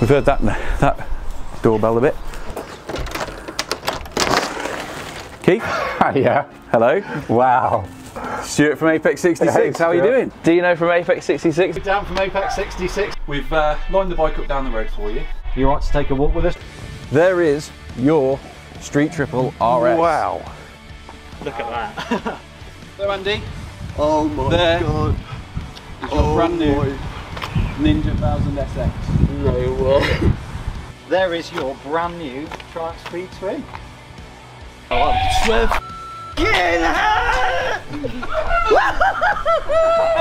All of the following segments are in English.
We've heard that doorbell a bit. Keith? Yeah. Hello. Wow. Stuart from Apex 66, hey, how are you doing? Dino from Apex 66. Dan from Apex 66. We've lined the bike up down the road for you. You want to take a walk with us? There is your Street Triple RS. Wow. Look at that. Hello Andy. Oh my God. It's your brand new Ninja Thousand SX. No way. There is your brand new Triumph Speed Twin. Oh, I swear.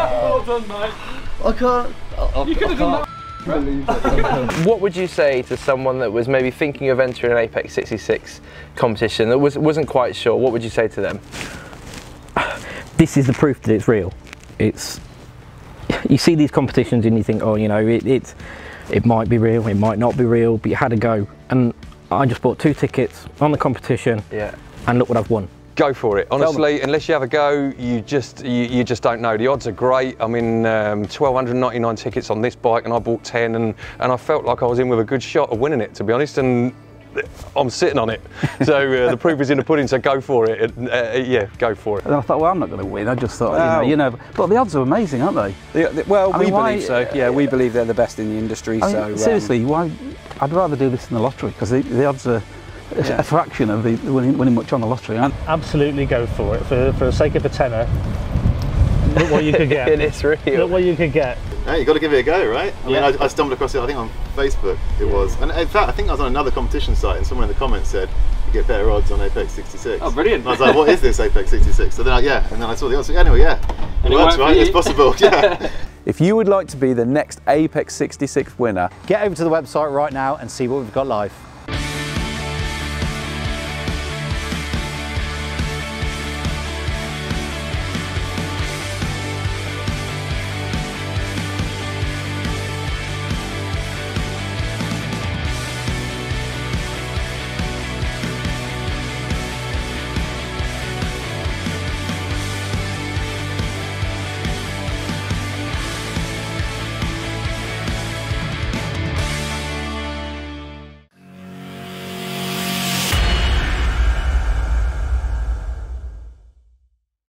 Well done, mate. I can't. You could have done that. What would you say to someone that was maybe thinking of entering an Apex 66 competition that wasn't quite sure? What would you say to them? This is the proof that it's real. It's, you see these competitions and you think, oh, you know, it might be real, it might not be real, but you had a go. And I just bought 2 tickets on the competition, and look what I've won. Go for it. Honestly, unless you have a go, you just don't know. The odds are great. I mean, 1,299 tickets on this bike, and I bought 10, and I felt like I was in with a good shot of winning it, to be honest, and I'm sitting on it. So the proof is in the pudding, so go for it. Yeah, go for it. And I thought, well, I'm not going to win. I just thought, you know. But the odds are amazing, aren't they? Well, I mean, we believe so. Yeah, we believe they're the best in the industry. I mean, so seriously, why? I'd rather do this than the lottery, because the odds are a fraction of the winning much on the lottery. Aren't? Absolutely go for it. For the sake of a tenner, look what you could get. It's real. Look what you could get. Hey, you got to give it a go, right? I mean, I stumbled across it, I think on Facebook it was. And in fact, I think I was on another competition site and someone in the comments said, you get better odds on Apex 66. Oh, brilliant. And I was like, what is this Apex 66? So then, and then I saw the odds. Anyway, it works, right? It's possible, If you would like to be the next Apex 66 winner, get over to the website right now and see what we've got live.